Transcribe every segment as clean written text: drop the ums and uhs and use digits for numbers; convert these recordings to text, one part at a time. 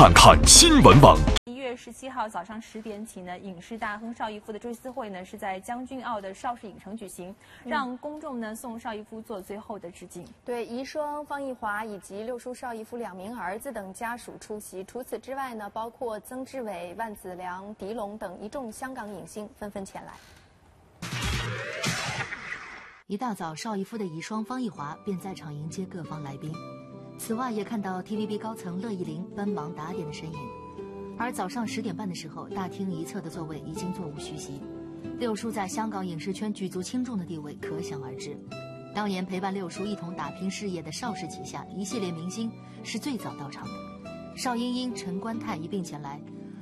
看看新闻网。11月17号早上10点起呢，影视大亨邵逸夫的追思会呢是在将军澳的邵氏影城举行，让公众呢送邵逸夫做最后的致敬。对，遗孀方逸华以及六叔邵逸夫2名儿子等家属出席。除此之外呢，包括曾志伟、万梓良、狄龙等一众香港影星纷纷前来。 一大早，邵逸夫的遗孀方逸华便在场迎接各方来宾。此外，也看到 TVB 高层乐易玲奔忙打点的身影。而早上10点半的时候，大厅一侧的座位已经座无虚席。六叔在香港影视圈举足轻重的地位可想而知。当年陪伴六叔一同打拼事业的邵氏旗下一系列明星是最早到场的，邵英英、陈观泰一并前来，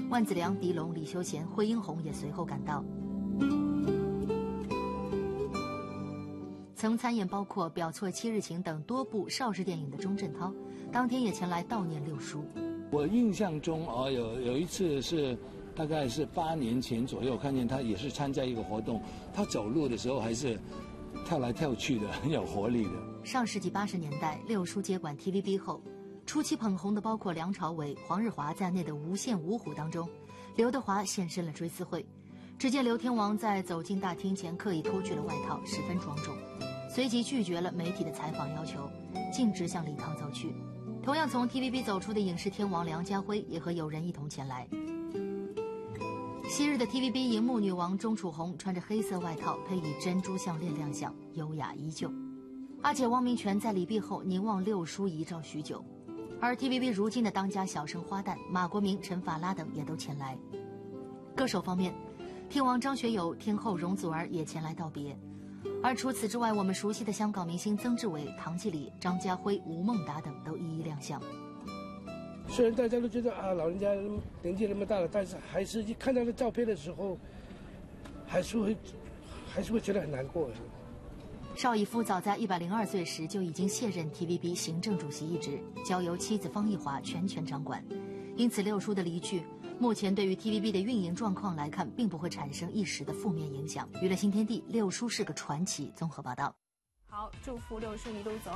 万梓良、狄龙、李修贤、惠英红也随后赶到。 曾参演包括《表错七日情》等多部邵氏电影的钟镇涛，当天也前来悼念六叔。我印象中啊，有一次是大概是8年前左右，看见他也是参加一个活动，他走路的时候还是跳来跳去的，很有活力的。上世纪80年代，六叔接管 TVB 后，初期捧红的包括梁朝伟、黄日华在内的无线五虎当中，刘德华现身了追思会。只见刘天王在走进大厅前刻意脱去了外套，十分庄重。 随即拒绝了媒体的采访要求，径直向礼堂走去。同样从 TVB 走出的影视天王梁家辉也和友人一同前来。昔日的 TVB 荧幕女王钟楚红穿着黑色外套，配以珍珠项链亮相，优雅依旧。阿姐汪明荃在礼毕后凝望六叔遗照许久，而 TVB 如今的当家小生花旦马国明、陈法拉等也都前来。歌手方面，天王张学友、天后容祖儿也前来道别。 而除此之外，我们熟悉的香港明星曾志伟、唐季礼、张家辉、吴孟达等都一一亮相。虽然大家都觉得啊，老人家年纪那么大了，但是还是一看到那照片的时候，还是会觉得很难过。邵逸夫早在102岁时就已经卸任 TVB 行政主席一职，交由妻子方逸华全权掌管，因此六叔的离去。 目前对于 TVB 的运营状况来看，并不会产生一时的负面影响。娱乐新天地，六叔是个传奇。综合报道。好，祝福六叔一路走好。